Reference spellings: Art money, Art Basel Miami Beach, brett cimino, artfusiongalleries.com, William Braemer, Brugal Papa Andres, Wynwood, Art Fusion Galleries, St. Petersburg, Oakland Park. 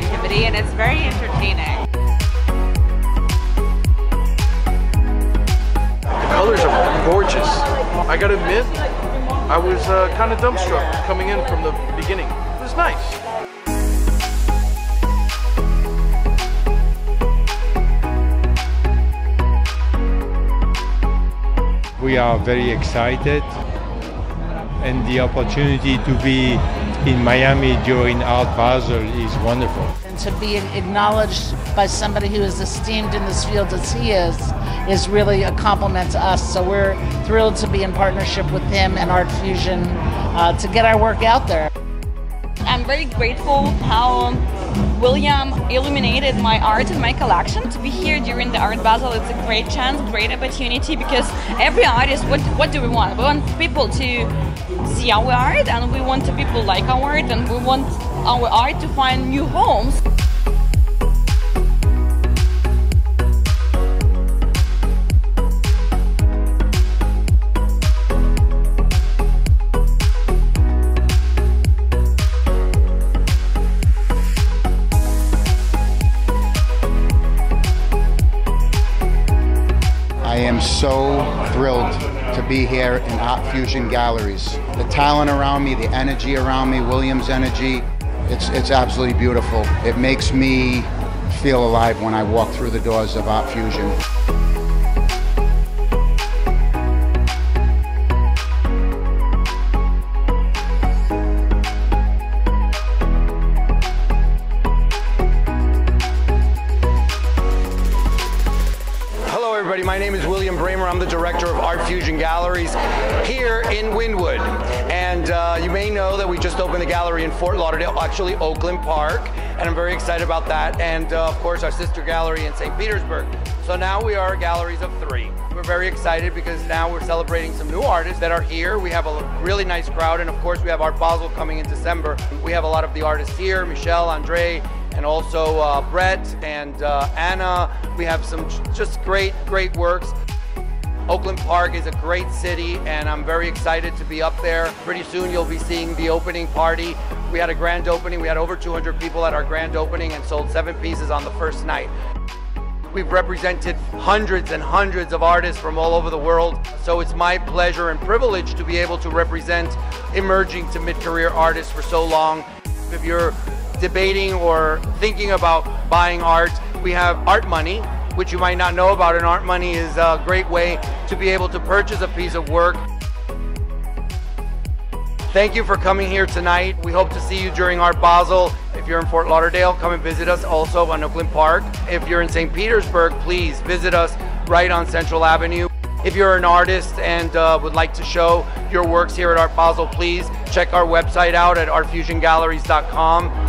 creativity, and it's very entertaining. The colors are gorgeous. I gotta admit, I was kind of dumbstruck coming in from the beginning. It was nice. We are very excited, and the opportunity to be in Miami during Art Basel is wonderful. And to be acknowledged by somebody who is esteemed in this field as he is really a compliment to us. So we're thrilled to be in partnership with him and Art Fusion to get our work out there. I'm very grateful how William illuminated my art and my collection. To be here during the Art Basel, it's a great chance, great opportunity, because every artist, what do we want? We want people to see our art, and we want people like our art, and we want our art to find new homes. I am so thrilled to be here in Art Fusion Galleries. The talent around me, the energy around me, William's energy, it's absolutely beautiful. It makes me feel alive when I walk through the doors of Art Fusion. My name is William Braemer. I'm the director of Art Fusion Galleries here in Wynwood. And you may know that we just opened a gallery in Fort Lauderdale, actually Oakland Park, and I'm very excited about that. And of course, our sister gallery in St. Petersburg. So now we are galleries of three. We're very excited because now we're celebrating some new artists that are here. We have a really nice crowd, and of course, we have Art Basel coming in December. We have a lot of the artists here, Michelle, Andre, and also Brett and Anna. We have some just great works. Oakland Park is a great city, and I'm very excited to be up there. Pretty soon you'll be seeing the opening party. We had a grand opening. We had over 200 people at our grand opening and sold 7 pieces on the first night. We've represented hundreds and hundreds of artists from all over the world. So it's my pleasure and privilege to be able to represent emerging to mid-career artists for so long. If you're debating or thinking about buying art, we have Art Money, which you might not know about, and Art Money is a great way to be able to purchase a piece of work. Thank you for coming here tonight. We hope to see you during Art Basel. If you're in Fort Lauderdale, come and visit us also on Oakland Park. If you're in St. Petersburg, please visit us right on Central Avenue. If you're an artist and would like to show your works here at Art Basel, please check our website out at artfusiongalleries.com.